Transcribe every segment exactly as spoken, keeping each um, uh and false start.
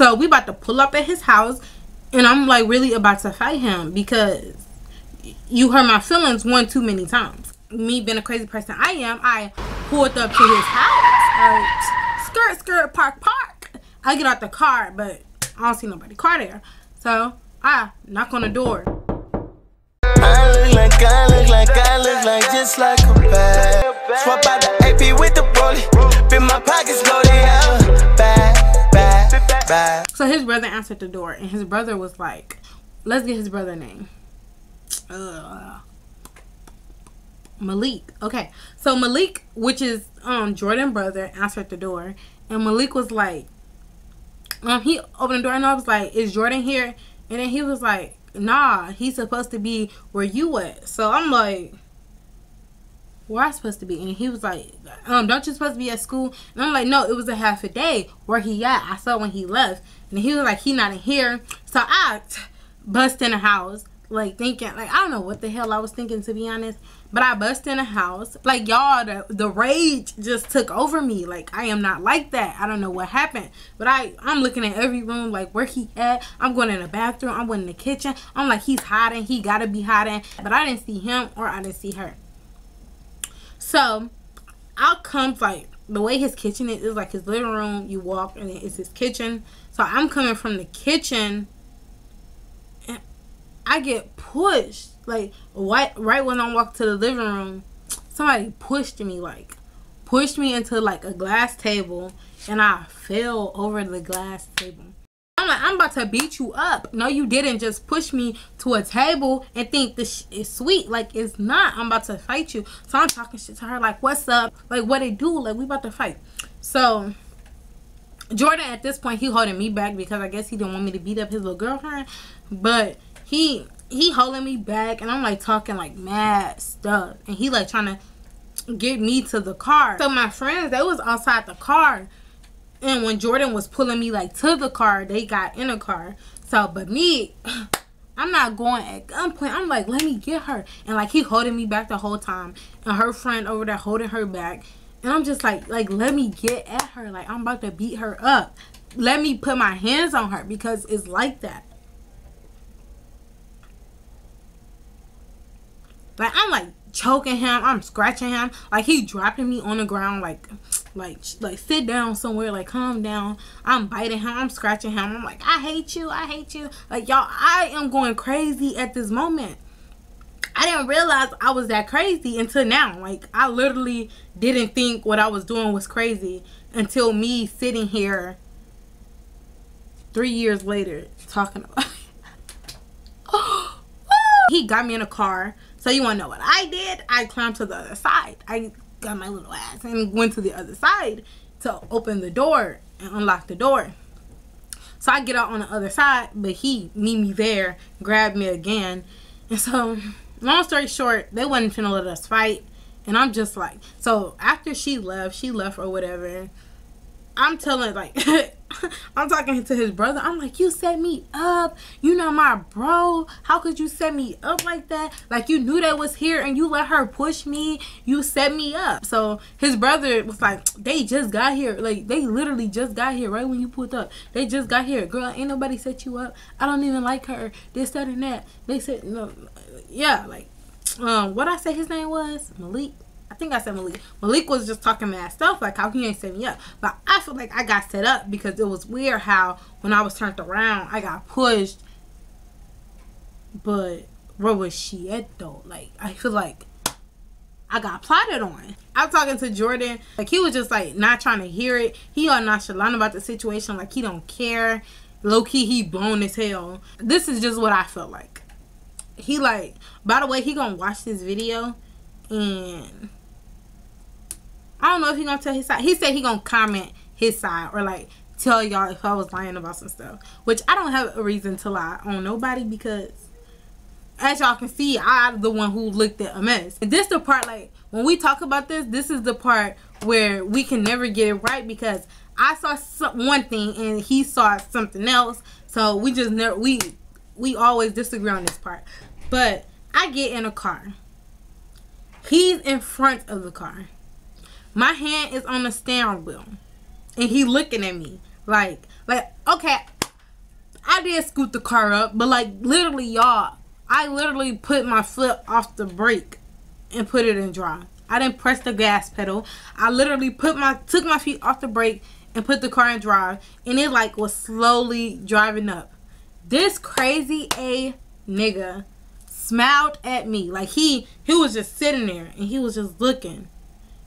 So we about to pull up at his house, and I'm like really about to fight him because you hurt my feelings one too many times. Me being a crazy person I am, I pulled up to his house. Like, skirt, skirt, park, park. I get out the car, but I don't see nobody's car there. So I knock on the door. I look like, I look like, I look like, just like a bag. Swap out the A P with the bullet. Been my pockets loaded out. Bag, bag, bag. So his brother answered the door, and his brother was like, let's get his brother's name. Uh, Malik. Okay, so Malik, which is um Jordan's brother, answered the door, and Malik was like, um he opened the door, and I was like, is Jordan here? And then he was like, nah, he's supposed to be where you at. So I'm like, where I supposed to be? And he was like, um don't you supposed to be at school? And I'm like, no, it was a half a day. Where he at? I saw when he left. And he was like, he not in here. So I bust in the house, like thinking, like, I don't know what the hell I was thinking, to be honest, but I bust in a house. Like, y'all, the, the rage just took over me. Like, I am not like that. I don't know what happened, but I, I'm looking at every room, like, where he at? I'm going in the bathroom. I'm going in the kitchen. I'm like, he's hiding. He gotta be hiding, but I didn't see him or I didn't see her. So out comes, like, the way his kitchen is, is like his living room. You walk and it's his kitchen. So I'm coming from the kitchen. I get pushed, like, right, right when I walk to the living room, somebody pushed me, like, pushed me into, like, a glass table, and I fell over the glass table. I'm like, I'm about to beat you up. No, you didn't just push me to a table and think this is sweet. Like, it's not. I'm about to fight you. So I'm talking shit to her, like, what's up? Like, what it do? Like, we about to fight. So Jordan, at this point, he holding me back because I guess he didn't want me to beat up his little girlfriend, but He he holding me back, and I'm like talking like mad stuff, and he like trying to get me to the car. So my friends, they was outside the car, and when Jordan was pulling me like to the car, they got in the car. So but me, I'm not going at gunpoint. I'm like, let me get her, and like he holding me back the whole time, and her friend over there holding her back, and I'm just like like let me get at her. Like, I'm about to beat her up. Let me put my hands on her because it's like that. Like, I'm like choking him, I'm scratching him, like he dropping me on the ground, like, like, like sit down somewhere, like calm down. I'm biting him, I'm scratching him, I'm like, I hate you, I hate you. Like, y'all, I am going crazy at this moment. I didn't realize I was that crazy until now. Like, I literally didn't think what I was doing was crazy until me sitting here three years later talking about it. Oh, he got me in a car. So you want to know what I did? I climbed to the other side. I got my little ass and went to the other side to open the door and unlock the door. So I get out on the other side, but he meet me there, grabbed me again. And so, long story short, they wasn't finna let us fight. And I'm just like, so after she left, she left or whatever, I'm telling, like, I'm talking to his brother. I'm like, you set me up. You know my bro. How could you set me up like that? Like, you knew that was here and you let her push me. You set me up. So his brother was like, they just got here. Like, they literally just got here right when you pulled up. They just got here. Girl, ain't nobody set you up. I don't even like her. This, that, and that. They said, no. Yeah, like, um, what I say his name was? Malik. I think I said Malik. Malik was just talking mad stuff, like how he ain't set me up. But I feel like I got set up because it was weird how when I was turned around, I got pushed. But where was she at though? Like, I feel like I got plotted on. I'm talking to Jordan. Like, he was just like not trying to hear it. He all nonchalant about the situation. Like, he don't care. Low key, he blown as hell. This is just what I felt like. He like, by the way, he gonna watch this video, and I don't know if he gonna tell his side. He said he gonna comment his side or like tell y'all if I was lying about some stuff, which I don't have a reason to lie on nobody because, as y'all can see, I'm the one who looked at a mess. And this the part, like, when we talk about this, this is the part where we can never get it right because I saw some, one thing and he saw something else. So we just never, we we always disagree on this part. But I get in a car. He's in front of the car. My hand is on the steering wheel, and he looking at me Like, like, okay, I did scoot the car up, but like literally, y'all, I literally put my foot off the brake and put it in drive. I didn't press the gas pedal. I literally put my took my feet off the brake and put the car in drive, and it like was slowly driving up. This crazy a nigga smiled at me. Like he he was just sitting there and he was just looking,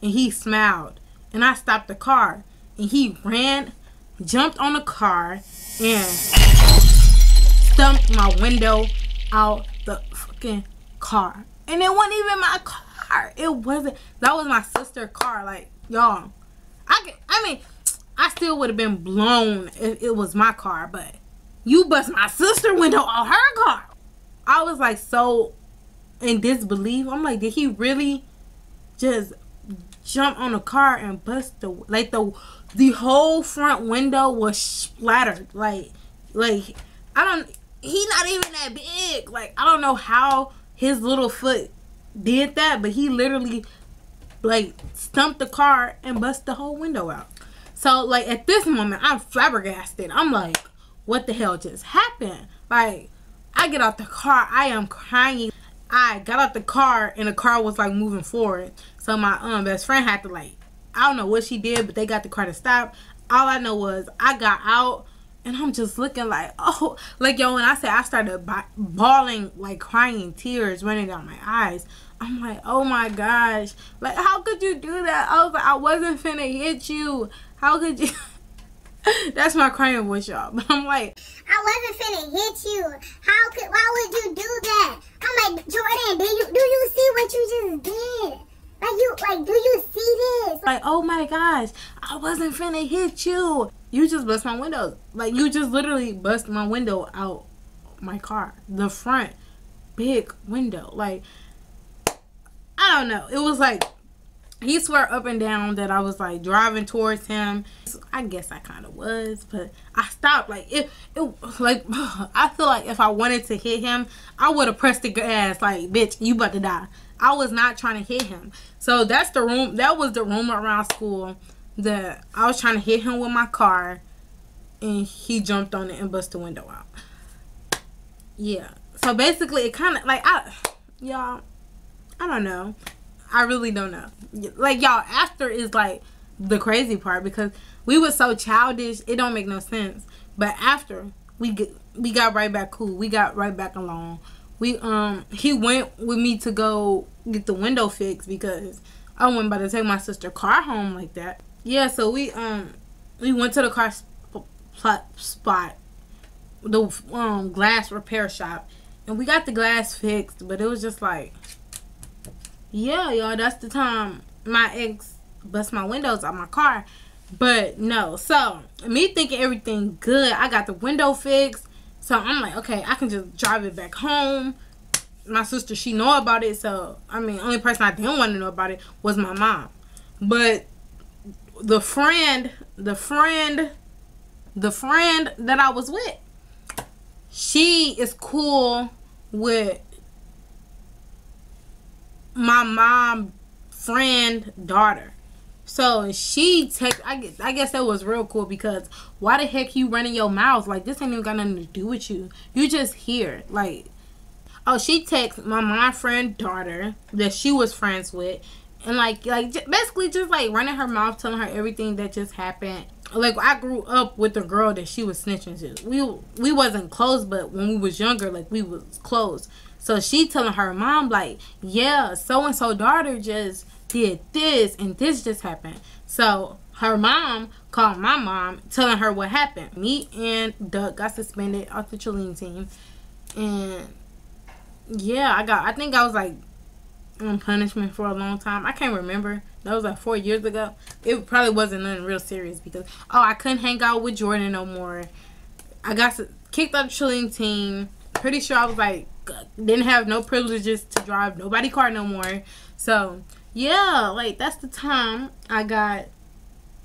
and he smiled, and I stopped the car, and he ran, jumped on the car, and stumped my window out the fucking car. And it wasn't even my car. It wasn't. That was my sister's car. Like, y'all, I can, I mean, I still would have been blown if it was my car, but you bust my sister's window on her car. I was like so in disbelief. I'm like, did he really just jump on a car and bust the, like the the whole front window was splattered. Like, like I don't. He not even that big. Like, I don't know how his little foot did that, but he literally like stumped the car and bust the whole window out. So like at this moment, I'm flabbergasted. I'm like, what the hell just happened? Like, I get out the car. I am crying. I got out the car and the car was like moving forward. So my um best friend had to like, I don't know what she did, but they got the car to stop. All I know was I got out and I'm just looking like, oh, like yo, when I said I started bawling, like crying, tears running down my eyes. I'm like, oh my gosh, like how could you do that? I was like, I wasn't finna hit you. How could you? That's my crying voice, y'all. But I'm like, I wasn't finna hit you. How could? Why would you do that? I'm like, Jordan, do you do you see what you just did? Like you, like do you see this? Like, oh my gosh, I wasn't finna hit you. You just bust my window. Like you just literally bust my window out my car, the front big window. Like, I don't know. It was like. He swore up and down that I was like driving towards him. I guess I kind of was, but I stopped. Like it, it, like I feel like if I wanted to hit him, I would have pressed the gas. Like, bitch, you about to die. I was not trying to hit him. So that's the room. That was the rumor around school that I was trying to hit him with my car, and he jumped on it and busted the window out. Yeah. So basically, it kind of like I, y'all, I don't know. I really don't know. Like, y'all, after is, like, the crazy part because we were so childish, it don't make no sense. But after, we get, we got right back cool. We got right back along. We, um, he went with me to go get the window fixed because I wasn't about to take my sister's car home like that. Yeah, so we, um, we went to the car sp spot, the, um, glass repair shop. And we got the glass fixed, but it was just, like... Yeah, y'all, that's the time my ex bust my windows out my car. But no, so me thinking everything good, I got the window fixed, so I'm like, okay, I can just drive it back home. My sister, she know about it, so I mean, only person I didn't want to know about it was my mom. But the friend, the friend, the friend that I was with, she is cool with my mom friend daughter. So she text, I guess, I guess that was real cool because why the heck you running your mouth? Like, this ain't even got nothing to do with you. You just here. Like, oh, she texted my mom friend daughter that she was friends with and like, like basically just like running her mouth, telling her everything that just happened. Like, I grew up with a girl that she was snitching to. We, we wasn't close, but when we was younger, like we was close. So she telling her mom, like, yeah, so-and-so daughter just did this, and this just happened. So her mom called my mom, telling her what happened. Me and Duck got suspended off the cheerleading team. And, yeah, I got, I think I was, like, on punishment for a long time. I can't remember. That was, like, four years ago. It probably wasn't nothing real serious because, oh, I couldn't hang out with Jordan no more. I got kicked off the cheerleading team. Pretty sure I was, like, didn't have no privileges to drive nobody's car no more. So yeah, like that's the time I got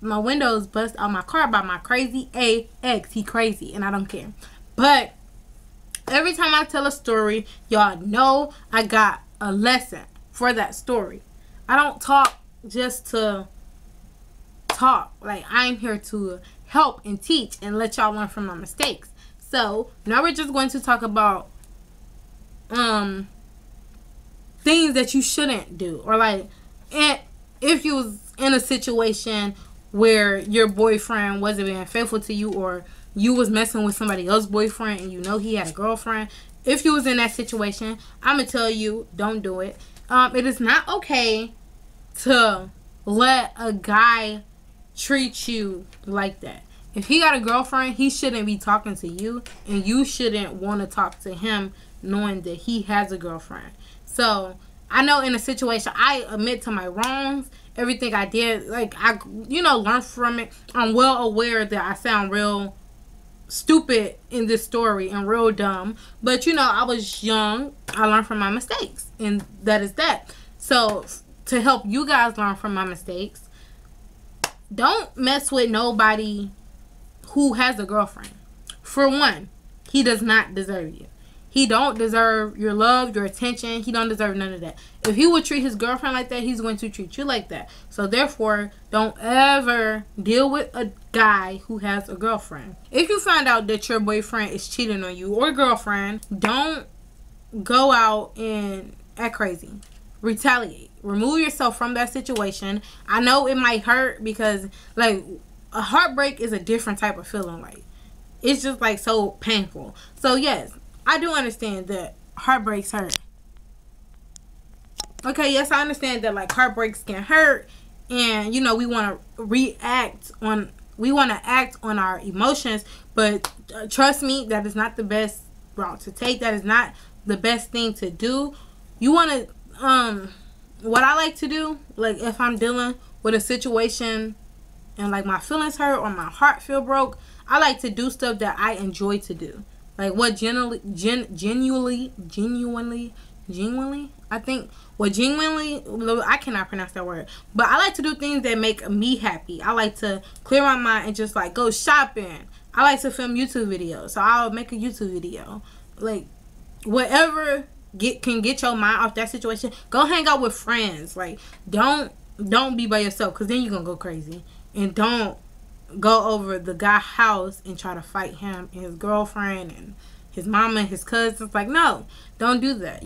my windows bust out my car by my crazy a ex. He crazy and I don't care, but every time I tell a story, y'all know I got a lesson for that story. I don't talk just to talk. Like, I'm here to help and teach and let y'all learn from my mistakes. So now we're just going to talk about um things that you shouldn't do, or like if you was in a situation where your boyfriend wasn't being faithful to you, or you was messing with somebody else's boyfriend and you know he had a girlfriend. If you was in that situation, I'm gonna tell you, don't do it. Um, it is not okay to let a guy treat you like that. If he got a girlfriend, he shouldn't be talking to you, and you shouldn't want to talk to him knowing that he has a girlfriend. So I know in a situation, I admit to my wrongs, everything I did, like I, you know, learned from it. I'm well aware that I sound real stupid in this story and real dumb, but you know, I was young. I learned from my mistakes, and that is that. So to help you guys learn from my mistakes, don't mess with nobody who has a girlfriend. For one, he does not deserve you. He don't deserve your love, your attention. He don't deserve none of that. If he would treat his girlfriend like that, he's going to treat you like that. So therefore, don't ever deal with a guy who has a girlfriend. If you find out that your boyfriend is cheating on you or girlfriend, don't go out and act crazy. Retaliate. Remove yourself from that situation. I know it might hurt, because like a heartbreak is a different type of feeling. Like it's just like so painful. So yes, I do understand that heartbreaks hurt. Okay, yes, I understand that like heartbreaks can hurt, and you know we want to react on, we want to act on our emotions, but uh, trust me, that is not the best route to take. That is not the best thing to do. You want to, um, what I like to do, like if I'm dealing with a situation and like my feelings hurt or my heart feel broke, I like to do stuff that I enjoy to do. Like what genuinely, gen, genuinely, genuinely, genuinely, I think, well, genuinely, I cannot pronounce that word. But I like to do things that make me happy. I like to clear my mind and just like go shopping. I like to film YouTube videos. So I'll make a YouTube video. Like whatever get can get your mind off that situation. Go hang out with friends. Like don't, don't be by yourself, because then you're going to go crazy. And don't go over the guy's house and try to fight him and his girlfriend and his mama and his cousins. Like, no, don't do that.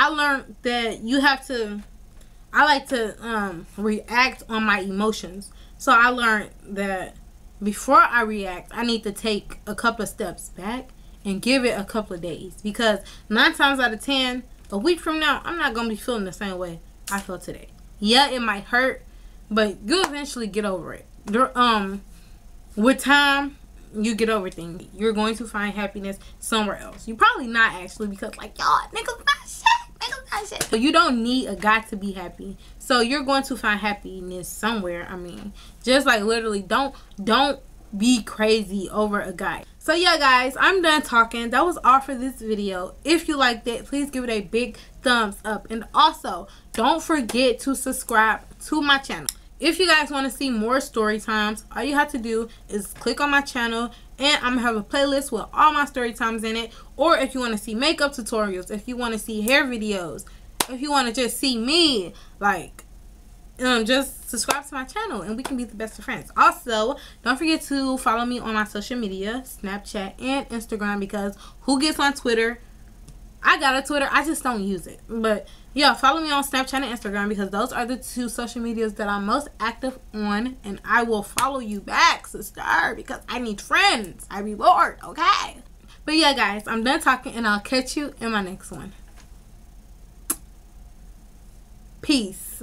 I learned that you have to, I like to um, react on my emotions. So I learned that before I react, I need to take a couple of steps back and give it a couple of days. Because nine times out of ten, a week from now, I'm not going to be feeling the same way I feel today. Yeah, it might hurt, but you'll eventually get over it. Um... With time, you get over things. You're going to find happiness somewhere else. You're probably not, actually, because, like, y'all, niggas got shit. Niggas got shit. But you don't need a guy to be happy. So you're going to find happiness somewhere. I mean, just, like, literally, don't, don't be crazy over a guy. So, yeah, guys, I'm done talking. That was all for this video. If you liked it, please give it a big thumbs up. And also, don't forget to subscribe to my channel. If you guys want to see more story times, all you have to do is click on my channel, and I'm going to have a playlist with all my story times in it. Or if you want to see makeup tutorials, if you want to see hair videos, if you want to just see me, like, um, just subscribe to my channel, and we can be the best of friends. Also, don't forget to follow me on my social media, Snapchat and Instagram, because who gets on Twitter? I got a Twitter. I just don't use it. But yeah, follow me on Snapchat and Instagram, because those are the two social medias that I'm most active on. And I will follow you back, sister, because I need friends. I be bored, okay? But yeah, guys, I'm done talking, and I'll catch you in my next one. Peace.